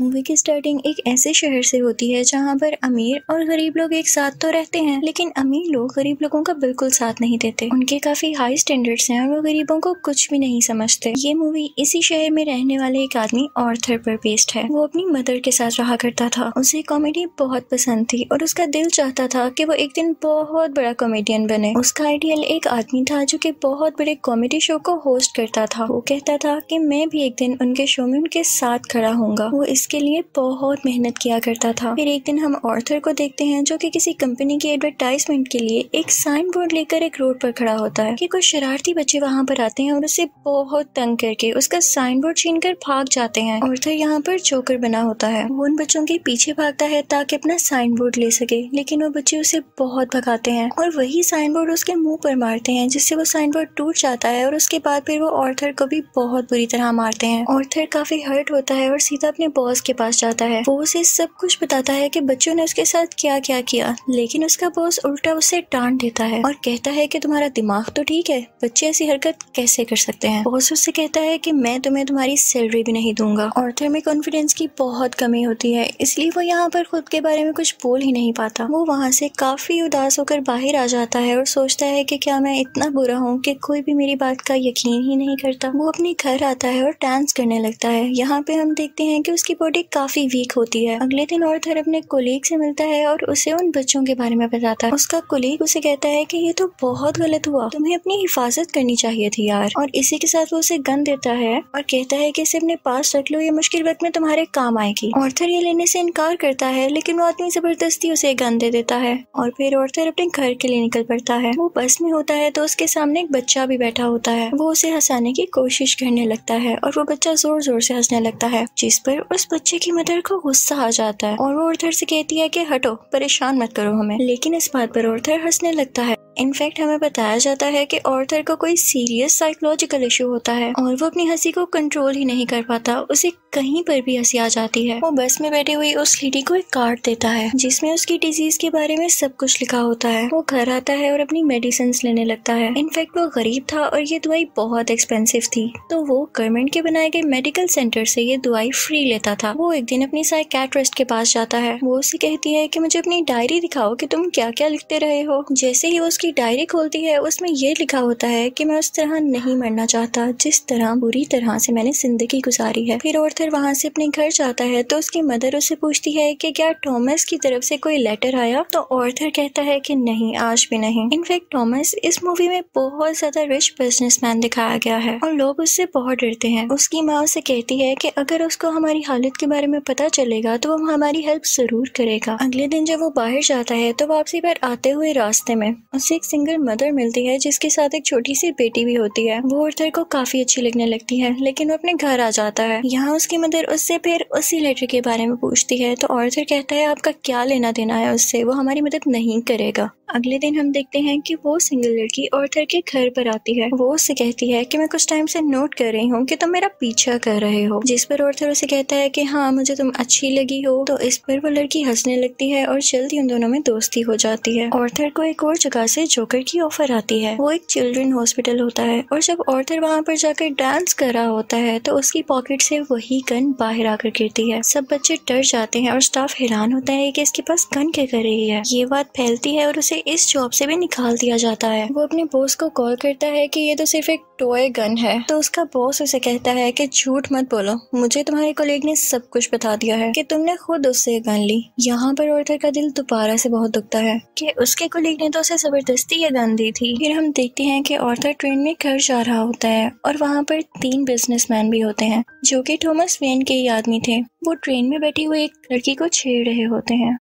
Movie की starting एक ऐसे शहर से होती है जहां पर अमीर और गरीब लोग एक साथ तो रहते हैं, लेकिन अमीर लोग गरीब लोगों का बिल्कुल साथ नहीं देते। उनके काफी हाई स्टैंडर्ड्स हैं और वो गरीबों को कुछ भी नहीं समझते। ये मूवी इसी शहर में रहने वाले एक आदमी आर्थर पर बेस्ड है। वो अपनी मदर के साथ रहा करता था। उसे कॉमेडी बहुत पसंद थी और उसका दिल चाहता था कि वो एक दिन बहुत बड़ा कॉमेडियन बने। उसका आइडियल एक आदमी था जो कि बहुत बड़े कॉमेडी शो को होस्ट करता था। वो कहता था कि मैं भी एक दिन उनके शो में उनके साथ खड़ा होऊंगा। वो के लिए बहुत मेहनत किया करता था। फिर एक दिन हम आर्थर को देखते हैं जो कि किसी कंपनी की एडवर्टाइजमेंट के लिए एक साइन बोर्ड लेकर एक रोड पर खड़ा होता है कि कुछ शरारती बच्चे वहाँ पर आते हैं और उसे बहुत तंग करके उसका साइन बोर्ड छीनकर भाग जाते हैं। आर्थर यहाँ पर जोकर बना होता है। वो उन बच्चों के पीछे भागता है ताकि अपना साइन बोर्ड ले सके, लेकिन वो बच्चे उसे बहुत भगाते हैं और वही साइन बोर्ड उसके मुँह पर मारते हैं, जिससे वो साइन बोर्ड टूट जाता है और उसके बाद फिर वो आर्थर को भी बहुत बुरी तरह मारते हैं। आर्थर काफी हर्ट होता है और सीधा अपने बॉस के पास जाता है। वो उसे सब कुछ बताता है कि बच्चों ने उसके साथ क्या क्या किया, लेकिन उसका बॉस उल्टा उसे डांट देता है और कहता है कि तुम्हारा दिमाग तो ठीक है, बच्चे ऐसी हरकत कैसे कर सकते हैं। बॉस उससे कहता है कि मैं तुम्हें तुम्हारी सैलरी भी नहीं दूंगा। आर्थर में कॉन्फिडेंस की बहुत कमी होती है, इसलिए वो यहाँ पर खुद के बारे में कुछ बोल ही नहीं पाता। वो वहाँ से काफी उदास होकर बाहर आ जाता है और सोचता है कि क्या मैं इतना बुरा हूँ कि कोई भी मेरी बात का यकीन ही नहीं करता। वो अपने घर आता है और डांस करने लगता है। यहाँ पे हम देखते हैं कि उसकी बॉडी काफी वीक होती है। अगले दिन आर्थर अपने कोलीग से मिलता है और उसे उन बच्चों के बारे में बताता है। उसका कोलीग उसे कहता है कि ये तो बहुत गलत हुआ, तुम्हें अपनी हिफाजत करनी चाहिए थी यार। और इसी के साथ वो उसे गन देता है और कहता है कि इसे अपने पास रख लो, ये मुश्किल वक्त में तुम्हारे काम आएगी। आर्थर ये लेने से इनकार करता है, लेकिन वो आदमी जबरदस्ती उसे गन दे देता है और फिर आर्थर अपने घर के लिए निकल पड़ता है। वो बस में होता है तो उसके सामने एक बच्चा भी बैठा होता है। वो उसे हंसाने की कोशिश करने लगता है और वो बच्चा जोर जोर से हंसने लगता है, जिस पर उस बच्चे की मदर को गुस्सा आ जाता है और वो आर्थर से कहती है कि हटो, परेशान मत करो हमें। लेकिन इस बात पर आर्थर हंसने लगता है। इनफैक्ट हमें बताया जाता है कि आर्थर को कोई सीरियस साइकोलॉजिकल इशू होता है और वो अपनी हंसी को कंट्रोल ही नहीं कर पाता। उसे कहीं पर भी हंसी आ जाती है। वो बस में बैठे हुई उस लेडी को एक कार्ड देता है जिसमें उसकी डिजीज के बारे में सब कुछ लिखा होता है। वो घर आता है और अपनी मेडिसिन लेने लगता है। इनफैक्ट वो गरीब था और ये दवाई बहुत एक्सपेंसिव थी, तो वो गवर्नमेंट के बनाए गए मेडिकल सेंटर से ये दवाई फ्री लेता था। वो एक दिन अपनी साइकियाट्रिस्ट के पास जाता है। वो उसे कहती है कि मुझे अपनी डायरी दिखाओ कि तुम क्या क्या लिखते रहे हो। जैसे ही वो उसकी डायरी खोलती है, उसमें ये लिखा होता है कि मैं उस तरह नहीं मरना चाहता जिस तरह बुरी तरह से मैंने जिंदगी गुजारी है। फिर आर्थर वहाँ से अपने घर जाता है तो उसकी मदर उससे पूछती है कि क्या थॉमस की तरफ से कोई लेटर आया, तो आर्थर कहता है कि नहीं, आज भी नहीं। इनफैक्ट थॉमस इस मूवी में बहुत ज्यादा रिच बिजनेसमैन दिखाया गया है और लोग उससे बहुत डरते हैं। उसकी माँ उसे कहती है कि अगर उसको हमारी हालत के बारे में पता चलेगा तो वो हमारी हेल्प जरूर करेगा। अगले दिन जब वो बाहर जाता है तो वापसी पर आते हुए रास्ते में उसे एक सिंगल मदर मिलती है जिसके साथ एक छोटी सी बेटी भी होती है। वो आर्थर को काफी अच्छी लगने लगती है, लेकिन वो अपने घर आ जाता है। यहाँ उसकी मदर उससे फिर उसी लेटर के बारे में पूछती है तो आर्थर कहता है आपका क्या लेना देना है उससे, वो हमारी मदद नहीं करेगा। अगले दिन हम देखते हैं कि वो सिंगल लड़की आर्थर के घर पर आती है। वो उससे कहती है कि मैं कुछ टाइम से नोट कर रही हूँ कि तुम मेरा पीछा कर रहे हो, जिस पर आर्थर उसे कहता है कि हाँ, मुझे तुम अच्छी लगी हो। तो इस पर वो लड़की हंसने लगती है और जल्दी उन दोनों में दोस्ती हो जाती है। आर्थर को एक और जगह से जोकर की ऑफर आती है। वो एक चिल्ड्रन हॉस्पिटल होता है और जब आर्थर वहाँ पर जाकर डांस कर रहा होता है तो उसकी पॉकेट से वही गन बाहर आकर गिरती है। सब बच्चे डर जाते हैं और स्टाफ हैरान होता है कि इसके पास गन क्या कर रही है। ये बात फैलती है और उसे इस जॉब से भी निकाल दिया जाता है। वो अपने बॉस को कॉल करता है कि ये तो सिर्फ एक टॉय गन है, तो उसका बॉस उसे कहता है कि झूठ मत बोलो, मुझे तुम्हारे कोलीग ने सब कुछ बता दिया है कि तुमने खुद उससे गन ली। यहाँ पर आर्थर का दिल दोबारा से बहुत दुखता है कि उसके कोलीग ने तो उसे जबरदस्ती ये गन दी थी। फिर हम देखते हैं कि आर्थर ट्रेन में घर जा रहा होता है और वहाँ पर 3 बिजनेसमैन भी होते हैं जो कि थॉमस वेन के ही आदमी थे। वो ट्रेन में बैठी हुई एक लड़की को छेड़ रहे होते हैं।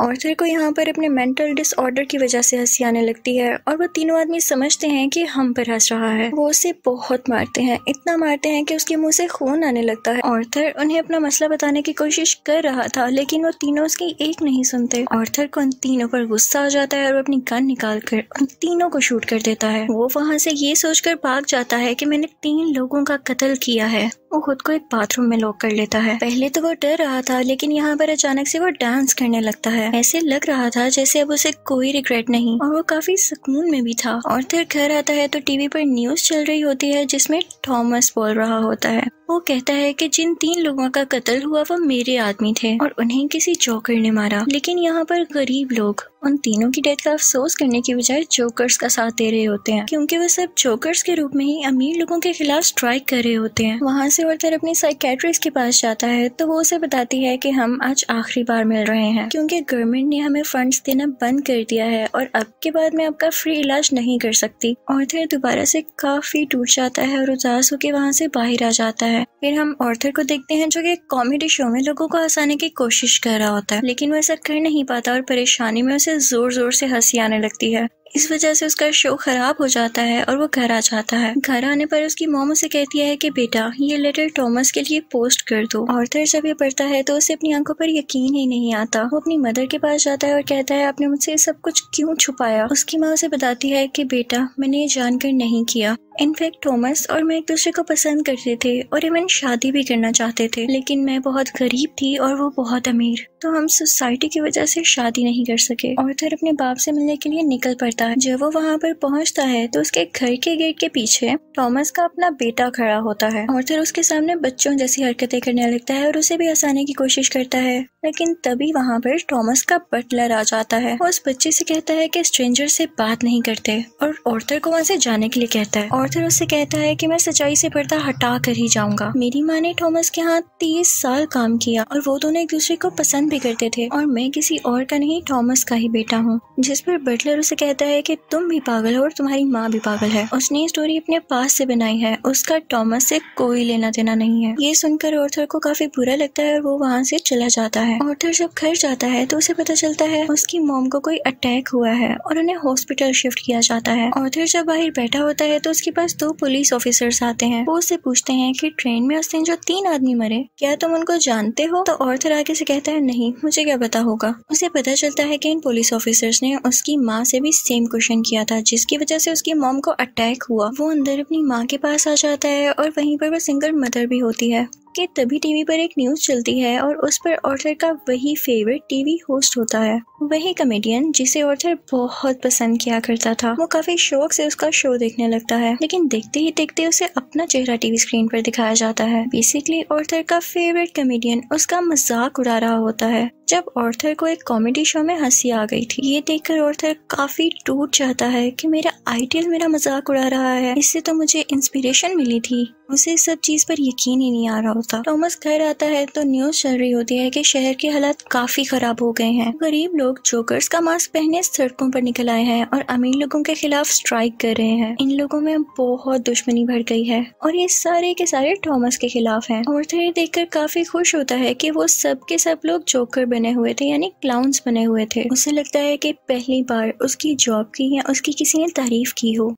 आर्थर को यहाँ पर अपने मेंटल डिसऑर्डर की वजह से हंसी आने लगती है और वो तीनों आदमी समझते हैं कि हम पर हंस रहा है। वो उसे बहुत मारते हैं, इतना मारते हैं कि उसके मुंह से खून आने लगता है। आर्थर उन्हें अपना मसला बताने की कोशिश कर रहा था, लेकिन वो तीनों उसकी एक नहीं सुनते। आर्थर को उन तीनों पर गुस्सा आ जाता है और अपनी गन निकाल कर उन तीनों को शूट कर देता है। वो वहाँ से ये सोचकर भाग जाता है कि मैंने 3 लोगों का कत्ल किया है। वो खुद को एक बाथरूम में लॉक कर लेता है। पहले तो वो डर रहा था, लेकिन यहाँ पर अचानक से वो डांस करने लगता है। ऐसे लग रहा था जैसे अब उसे कोई रिग्रेट नहीं और वो काफी सुकून में भी था। आर्थर घर आता है तो टीवी पर न्यूज चल रही होती है जिसमें थॉमस बोल रहा होता है। वो कहता है कि जिन 3 लोगों का कत्ल हुआ वो मेरे आदमी थे और उन्हें किसी जोकर ने मारा। लेकिन यहाँ पर गरीब लोग उन तीनों की डेथ का अफसोस करने की बजाय जोकर्स का साथ दे रहे होते हैं, क्योंकि वो सब जोकर्स के रूप में ही अमीर लोगों के खिलाफ स्ट्राइक कर रहे होते हैं। वहाँ से आर्थर अपने साइकेट्रिस्ट के पास जाता है तो वो उसे बताती है कि हम आज आखिरी बार मिल रहे हैं क्योंकि गवर्नमेंट ने हमें फंड्स देना बंद कर दिया है और अब के बाद मैं आपका फ्री इलाज नहीं कर सकती। आर्थर दोबारा से काफी टूट जाता है और उदास होकर वहाँ से बाहर आ जाता है। फिर हम आर्थर को देखते हैं जो कि कॉमेडी शो में लोगों को हंसाने की कोशिश कर रहा होता है, लेकिन वो ऐसा कर नहीं पाता और परेशानी में जोर जोर से हंसी आने लगती है। इस वजह से उसका शो खराब हो जाता है और वो घर आ जाता है। घर आने पर उसकी मॉम उसे कहती है कि बेटा ये लेटर थॉमस के लिए पोस्ट कर दो। आर्थर जब ये पढ़ता है तो उसे अपनी आंखों पर यकीन ही नहीं आता। वो अपनी मदर के पास जाता है और कहता है आपने मुझसे सब कुछ क्यों छुपाया। उसकी माँ उसे बताती है कि बेटा मैंने ये जानकर नहीं किया, इनफैक्ट थॉमस और मैं एक दूसरे को पसंद करते थे और इवन शादी भी करना चाहते थे, लेकिन मैं बहुत गरीब थी और वो बहुत अमीर, तो हम सोसाइटी की वजह से शादी नहीं कर सके। आर्थर अपने बाप से मिलने के लिए निकल पड़ता है। जब वो वहाँ पर पहुँचता है तो उसके घर के गेट के पीछे थॉमस का अपना बेटा खड़ा होता है। आर्थर उसके सामने बच्चों जैसी हरकतें करने लगता है और उसे भी हंसाने की कोशिश करता है, लेकिन तभी वहाँ पर थॉमस का बटलर आ जाता है। उस बच्चे से कहता है कि स्ट्रेंजर से बात नहीं करते और आर्थर को वहाँ से जाने के लिए कहता है। आर्थर उससे कहता है कि मैं सच्चाई से पर्दा हटा कर ही जाऊंगा। मेरी माँ ने थॉमस के यहाँ 30 साल काम किया और वो दोनों एक दूसरे को पसंद भी करते थे और मैं किसी और का नहीं थॉमस का ही बेटा हूँ। जिस पर बटलर उसे कहता है कि तुम भी पागल हो और तुम्हारी माँ भी पागल है, उसने ये स्टोरी अपने पास से बनाई है, उसका थॉमस से कोई लेना देना नहीं है। ये सुनकर आर्थर को काफी बुरा लगता है और वो वहाँ से चला जाता है। आर्थर जब घर जाता है तो उसे पता चलता है उसकी मॉम को कोई अटैक हुआ है और उन्हें हॉस्पिटल शिफ्ट किया जाता है। आर्थर जब बाहर बैठा होता है तो उसके पास 2 पुलिस ऑफिसर्स आते हैं। वो उससे पूछते हैं कि ट्रेन में उस दिन जो 3 आदमी मरे क्या तुम उनको जानते हो। तो आर्थर आगे से कहता है नहीं मुझे क्या पता होगा। उसे पता चलता है कि इन पुलिस ऑफिसर्स ने उसकी माँ से भी सेम क्वेश्चन किया था जिसकी वजह से उसकी मॉम को अटैक हुआ। वो अंदर अपनी माँ के पास आ जाता है और वहीं पर वो सिंगल मदर भी होती है कि तभी टीवी पर एक न्यूज चलती है और उस पर आर्थर का वही फेवरेट टीवी होस्ट होता है, वही कॉमेडियन जिसे आर्थर बहुत पसंद किया करता था। वो काफी शौक से उसका शो देखने लगता है, लेकिन देखते ही देखते उसे अपना चेहरा टीवी स्क्रीन पर दिखाया जाता है। बेसिकली आर्थर का फेवरेट कॉमेडियन उसका मजाक उड़ा रहा होता है। जब आर्थर को एक कॉमेडी शो में हंसी आ गई थी, ये देखकर आर्थर काफी टूट जाता है कि मेरा आइडियल मेरा मजाक उड़ा रहा है, इससे तो मुझे इंस्पिरेशन मिली थी। उसे सब चीज पर यकीन ही नहीं आ रहा होता। थॉमस घर आता है तो न्यूज चल रही होती है कि शहर के हालात काफी खराब हो गए हैं। गरीब लोग जोकर्स का मास्क पहने सड़कों पर निकल आए हैं और अमीर लोगों के खिलाफ स्ट्राइक कर रहे हैं। इन लोगों में बहुत दुश्मनी बढ़ गई है और ये सारे के सारे थॉमस के खिलाफ है। आर्थर देखकर काफी खुश होता है कि वो सब के सब लोग जोकर बने हुए थे, यानी क्लाउन्स बने हुए थे। उसे लगता है कि पहली बार उसकी जॉब की या उसकी किसी ने तारीफ की हो।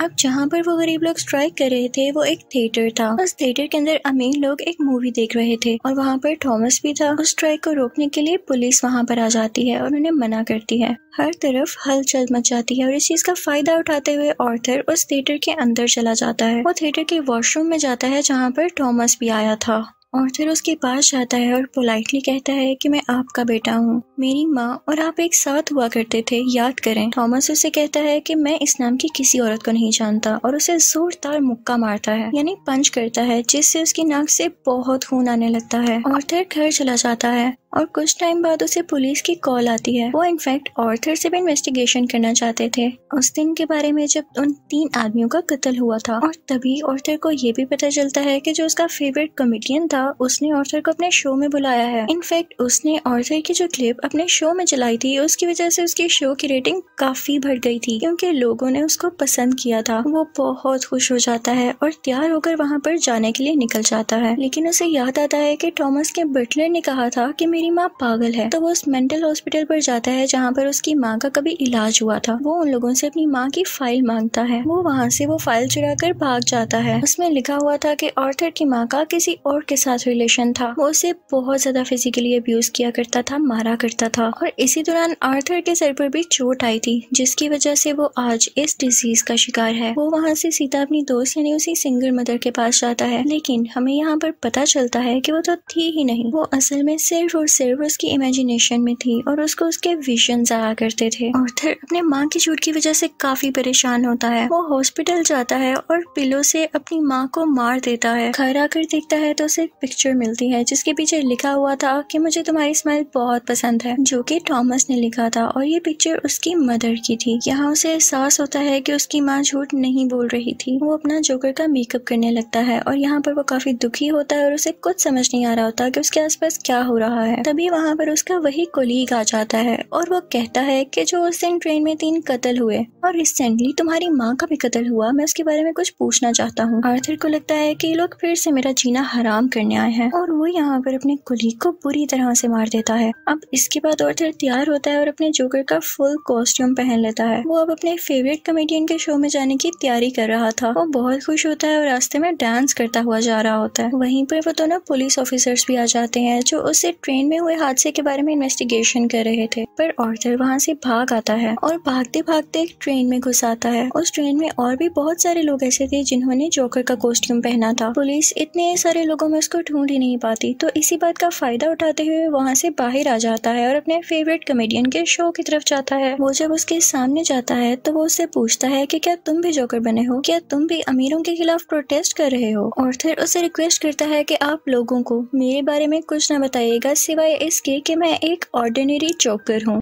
अब जहाँ पर वो गरीब लोग स्ट्राइक कर रहे थे वो एक थिएटर था। उस थिएटर के अंदर अमीर लोग एक मूवी देख रहे थे और वहाँ पर थॉमस भी था। उस स्ट्राइक को रोकने के लिए पुलिस वहाँ पर आ जाती है और उन्हें मना करती है। हर तरफ हलचल मच जाती है और इस चीज का फायदा उठाते हुए आर्थर उस थिएटर के अंदर चला जाता है। वो थिएटर के वॉशरूम में जाता है जहाँ पर थॉमस भी आया था। आर्थर उसके पास जाता है और पोलाइटली कहता है कि मैं आपका बेटा हूँ, मेरी माँ और आप एक साथ हुआ करते थे, याद करें। थॉमस उसे कहता है कि मैं इस नाम की किसी औरत को नहीं जानता और उसे जोरदार मुक्का मारता है, यानी पंच करता है, जिससे उसकी नाक से बहुत खून आने लगता है। आर्थर घर चला जाता है और कुछ टाइम बाद उसे पुलिस की कॉल आती है। वो इनफैक्ट आर्थर से भी इन्वेस्टिगेशन करना चाहते थे उस दिन के बारे में जब उन 3 आदमियों का कत्ल हुआ था। और तभी आर्थर को ये भी पता चलता है कि जो उसका फेवरेट कॉमेडियन था उसने आर्थर को अपने शो में बुलाया है। इनफैक्ट उसने आर्थर की जो क्लिप अपने शो में चलाई थी उसकी वजह से उसके शो की रेटिंग काफी बढ़ गई थी क्योंकि लोगों ने उसको पसंद किया था। वो बहुत खुश हो जाता है और तैयार होकर वहाँ पर जाने के लिए निकल जाता है, लेकिन उसे याद आता है कि थॉमस के बटलर ने कहा था कि मेरी माँ पागल है। तो वो उस मेंटल हॉस्पिटल पर जाता है जहाँ पर उसकी माँ का कभी इलाज हुआ था। वो उन लोगों से अपनी माँ की फाइल मांगता है। वो वहाँ से वो फाइल चुराकर भाग जाता है। उसमें लिखा हुआ था कि आर्थर की माँ का किसी और के साथ रिलेशन था, वो उसे बहुत ज्यादा फिजिकली अब्यूज किया करता था, मारा करता था और इसी दौरान आर्थर के सर पर भी चोट आई थी जिसकी वजह से वो आज इस डिजीज का शिकार है। वो वहाँ से सीधा अपनी दोस्त यानी उसी सिंगर मदर के पास जाता है, लेकिन हमें यहाँ पर पता चलता है कि वो तो थी ही नहीं, वो असल में सिर्फ सिर्फ उसकी इमेजिनेशन में थी और उसको उसके विजन आया करते थे। आर्थर अपने माँ की चोट की वजह से काफी परेशान होता है। वो हॉस्पिटल जाता है और पिलो से अपनी माँ को मार देता है। घर आकर देखता है तो उसे पिक्चर मिलती है जिसके पीछे लिखा हुआ था कि मुझे तुम्हारी स्माइल बहुत पसंद है, जो कि थॉमस ने लिखा था और ये पिक्चर उसकी मदर की थी। यहाँ उसे एहसास होता है कि उसकी माँ झूठ नहीं बोल रही थी। वो अपना जोकर का मेकअप करने लगता है और यहाँ पर वो काफी दुखी होता है और उसे कुछ समझ नहीं आ रहा होता कि उसके आसपास क्या हो रहा है। तभी वहाँ पर उसका वही कोलीग आ जाता है और वो कहता है कि जो उस दिन ट्रेन में 3 कत्ल हुए और रिसेंटली तुम्हारी माँ का भी कत्ल हुआ, मैं उसके बारे में कुछ पूछना चाहता हूँ। आर्थर को लगता है कि ये लोग फिर से मेरा जीना हराम करने आए हैं और वो यहाँ पर अपने कोलीग को पूरी तरह से मार देता है। अब इसके बाद आर्थर तैयार होता है और अपने जोकर का फुल कॉस्ट्यूम पहन लेता है। वो अब अपने फेवरेट कॉमेडियन के शो में जाने की तैयारी कर रहा था। वो बहुत खुश होता है और रास्ते में डांस करता हुआ जा रहा होता है। वहीं पर वो दोनों पुलिस ऑफिसर्स भी आ जाते हैं जो उससे ट्रेन में हुए हादसे के बारे में इन्वेस्टिगेशन कर रहे थे। पर आर्थर वहाँ से भाग आता है और भागते भागते एक ट्रेन में घुस आता है। उस ट्रेन में और भी बहुत सारे लोग ऐसे थे जिन्होंने जोकर का कॉस्ट्यूम पहना था। पुलिस इतने सारे लोगों में उसको ढूंढ ही नहीं पाती तो इसी बात का फायदा उठाते हुए वहाँ से बाहर आ जाता है और अपने फेवरेट कॉमेडियन के शो की तरफ जाता है। वो जब उसके सामने जाता है तो वो उससे पूछता है कि क्या तुम भी जोकर बने हो, क्या तुम भी अमीरों के खिलाफ प्रोटेस्ट कर रहे हो। आर्थर उसे रिक्वेस्ट करता है कि आप लोगों को मेरे बारे में कुछ न बताइएगा सिवाय इसके कि मैं एक ऑर्डिनरी जोकर हूँ।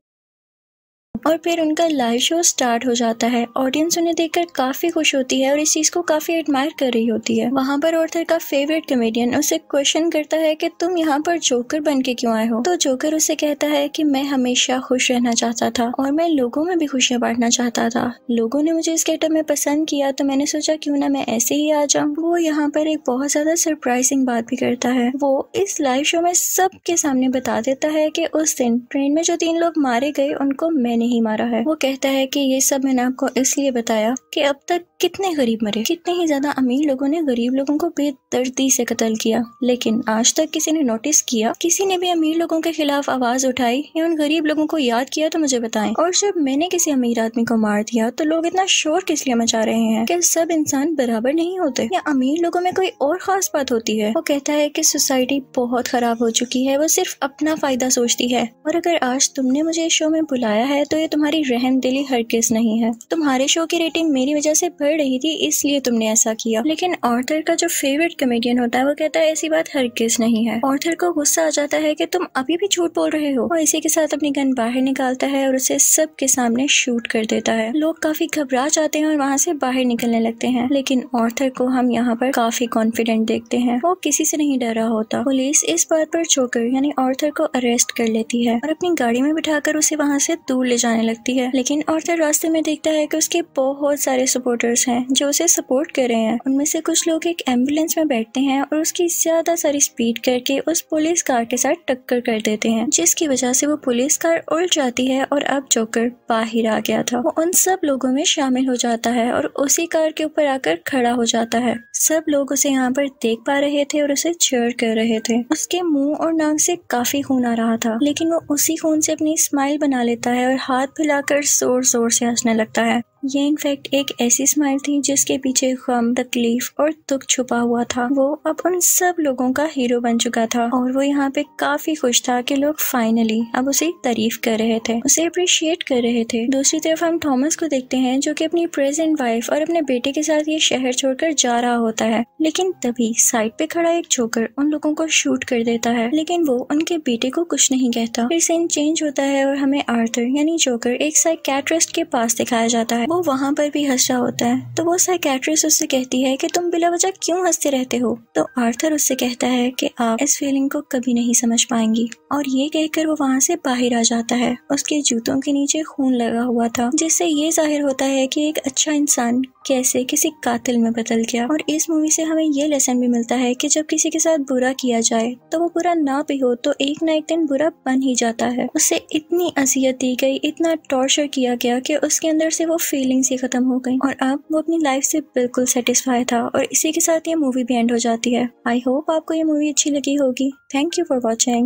और फिर उनका लाइव शो स्टार्ट हो जाता है। ऑडियंस उन्हें देखकर काफी खुश होती है और इस चीज को काफी एडमायर कर रही होती है। वहाँ पर आर्थर का फेवरेट कॉमेडियन उसे क्वेश्चन करता है कि तुम यहाँ पर जोकर बनके क्यों आए हो। तो जोकर उसे कहता है कि मैं हमेशा खुश रहना चाहता था और मैं लोगों में भी खुशियाँ बांटना चाहता था। लोगों ने मुझे इस गेटअप में पसंद किया तो मैंने सोचा क्यों ना मैं ऐसे ही आ जाऊँ। वो यहाँ पर एक बहुत ज्यादा सरप्राइजिंग बात भी करता है। वो इस लाइव शो में सबके सामने बता देता है कि उस दिन ट्रेन में जो 3 लोग मारे गए उनको मैंने ही मारा है। वो कहता है कि ये सब मैंने आपको इसलिए बताया कि अब तक कितने गरीब मरे, कितने ही ज्यादा अमीर लोगों ने गरीब लोगों को बेदर्दी से कत्ल किया, लेकिन आज तक किसी ने नोटिस किया, किसी ने भी अमीर लोगों के खिलाफ आवाज उठाई या उन गरीब लोगों को याद किया तो मुझे बताएं। और जब मैंने किसी अमीर आदमी को मार दिया तो लोग इतना शोर किस लिए मचा रहे हैं कि सब इंसान बराबर नहीं होते या अमीर लोगों में कोई और खास बात होती है। वो कहता है कि सोसाइटी बहुत खराब हो चुकी है, वो सिर्फ अपना फायदा सोचती है और अगर आज तुमने मुझे इस शो में बुलाया है तो ये तुम्हारी रहमदिली हरगिज़ नहीं है। तुम्हारे शो की रेटिंग मेरी वजह से बढ़ रही थी इसलिए तुमने ऐसा किया। लेकिन आर्थर का जो फेवरेट कॉमेडियन होता है वो कहता है ऐसी बात हरगिज़ नहीं है। आर्थर को गुस्सा आ जाता है कि तुम अभी भी झूठ बोल रहे हो और इसी के साथ अपनी गन बाहर निकालता है और उसे सबके सामने शूट कर देता है। लोग काफी घबरा जाते हैं और वहाँ से बाहर निकलने लगते हैं। लेकिन आर्थर को हम यहाँ पर काफी कॉन्फिडेंट देखते हैं, वो किसी से नहीं डरा होता। पुलिस इस बात पर जोकर यानी आर्थर को अरेस्ट कर लेती है और अपनी गाड़ी में बिठाकर उसे वहाँ से दूर ले जाने लगती है। लेकिन आर्थर रास्ते में देखता है कि उसके बहुत सारे सपोर्टर्स हैं जो उसे सपोर्ट कर रहे हैं। उनमें से कुछ लोग एक एम्बुलेंस में बैठते हैं और उसकी ज्यादा सारी स्पीड करके उस पुलिस कार के साथ टक्कर कर देते हैं जिसकी वजह से वो पुलिस कार उल्ट जाती है और अब जोकर बाहर आ गया था। वो उन सब लोगों में शामिल हो जाता है और उसी कार के ऊपर आकर खड़ा हो जाता है। सब लोग उसे यहाँ पर देख पा रहे थे और उसे चीयर कर रहे थे। उसके मुँह और नाक से काफी खून आ रहा था लेकिन वो उसी खून से अपनी स्माइल बना लेता है और हाथ फैलाकर जोर जोर से हंसने लगता है। ये इनफैक्ट एक ऐसी स्माइल थी जिसके पीछे गम, तकलीफ और दुख छुपा हुआ था। वो अब उन सब लोगों का हीरो बन चुका था और वो यहाँ पे काफी खुश था कि लोग फाइनली अब उसे तारीफ कर रहे थे, उसे अप्रिशिएट कर रहे थे। दूसरी तरफ हम थॉमस को देखते हैं जो कि अपनी प्रेजेंट वाइफ और अपने बेटे के साथ ये शहर छोड़कर जा रहा होता है। लेकिन तभी साइड पे खड़ा एक जोकर उन लोगों को शूट कर देता है लेकिन वो उनके बेटे को कुछ नहीं कहता। फिर सीन चेंज होता है और हमें आर्थर यानी जोकर एक साइकियाट्रिस्ट के पास दिखाया जाता है। वो वहाँ पर भी हंस रहा होता है तो वो साइकियाट्रिस्ट उससे कहती है कि तुम बिला वजह क्यों हंसते रहते हो। तो आर्थर उससे कहता है कि आप इस फीलिंग को कभी नहीं समझ पाएंगी और ये कहकर वो वहाँ से बाहर आ जाता है। उसके जूतों के नीचे खून लगा हुआ था जिससे ये जाहिर होता है कि एक अच्छा इंसान कैसे किसी कातिल में बदल गया। और इस मूवी से हमें ये लेसन भी मिलता है कि जब किसी के साथ बुरा किया जाए तो वो बुरा ना भी हो तो एक ना एक दिन बुरा बन ही जाता है। उसे इतनी अजियत दी गई, इतना टॉर्चर किया गया कि उसके अंदर से वो फीलिंग्स ही खत्म हो गई और अब वो अपनी लाइफ से बिल्कुल सेटिस्फाई था। और इसी के साथ ये मूवी भी एंड हो जाती है। आई होप आपको ये मूवी अच्छी लगी होगी। Thank you for watching.